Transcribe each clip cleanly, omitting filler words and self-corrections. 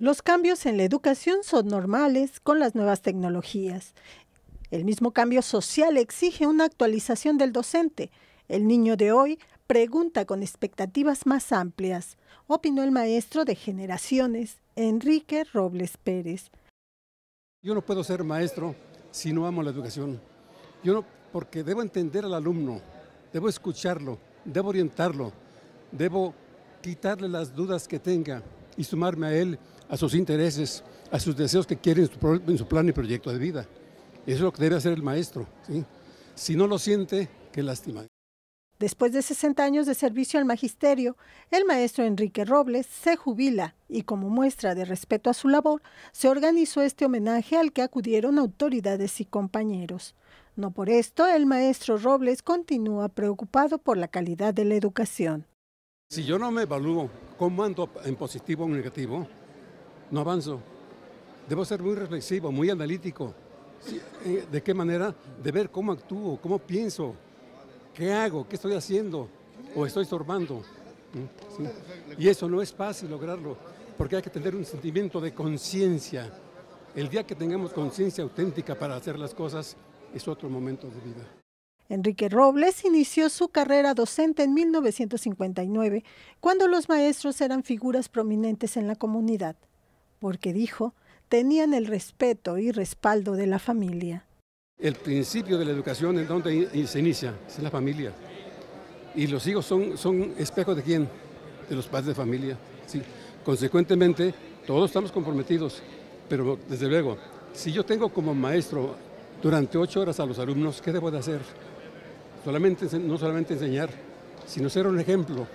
Los cambios en la educación son normales con las nuevas tecnologías. El mismo cambio social exige una actualización del docente. El niño de hoy pregunta con expectativas más amplias, opinó el maestro de generaciones, Enrique Robles Pérez. Yo no puedo ser maestro si no amo la educación. Porque debo entender al alumno, debo escucharlo, debo orientarlo, debo quitarle las dudas que tenga y sumarme a él, a sus intereses, a sus deseos que quiere en su plan y proyecto de vida. Eso es lo que debe hacer el maestro, ¿sí? Si no lo siente, qué lástima. Después de 60 años de servicio al magisterio, el maestro Enrique Robles se jubila y como muestra de respeto a su labor, se organizó este homenaje al que acudieron autoridades y compañeros. No por esto, el maestro Robles continúa preocupado por la calidad de la educación. Si yo no me evalúo cómo ando en positivo o en negativo, no avanzo. Debo ser muy reflexivo, muy analítico. ¿De qué manera? De ver cómo actúo, cómo pienso, qué hago, qué estoy haciendo o estoy estorbando. ¿Sí? Y eso no es fácil lograrlo, porque hay que tener un sentimiento de conciencia. El día que tengamos conciencia auténtica para hacer las cosas, es otro momento de vida. Enrique Robles inició su carrera docente en 1959, cuando los maestros eran figuras prominentes en la comunidad, porque dijo, tenían el respeto y respaldo de la familia. El principio de la educación es donde se inicia, es en la familia. Y los hijos son espejos de quién, de los padres de familia. Sí. Consecuentemente, todos estamos comprometidos, pero desde luego, si yo tengo como maestro durante 8 horas a los alumnos, ¿qué debo de hacer? No solamente enseñar, sino ser un ejemplo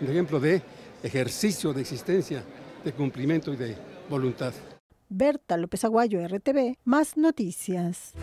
de ejercicio, de existencia, de cumplimiento y de voluntad. Berta López Aguayo, RTV, Más Noticias.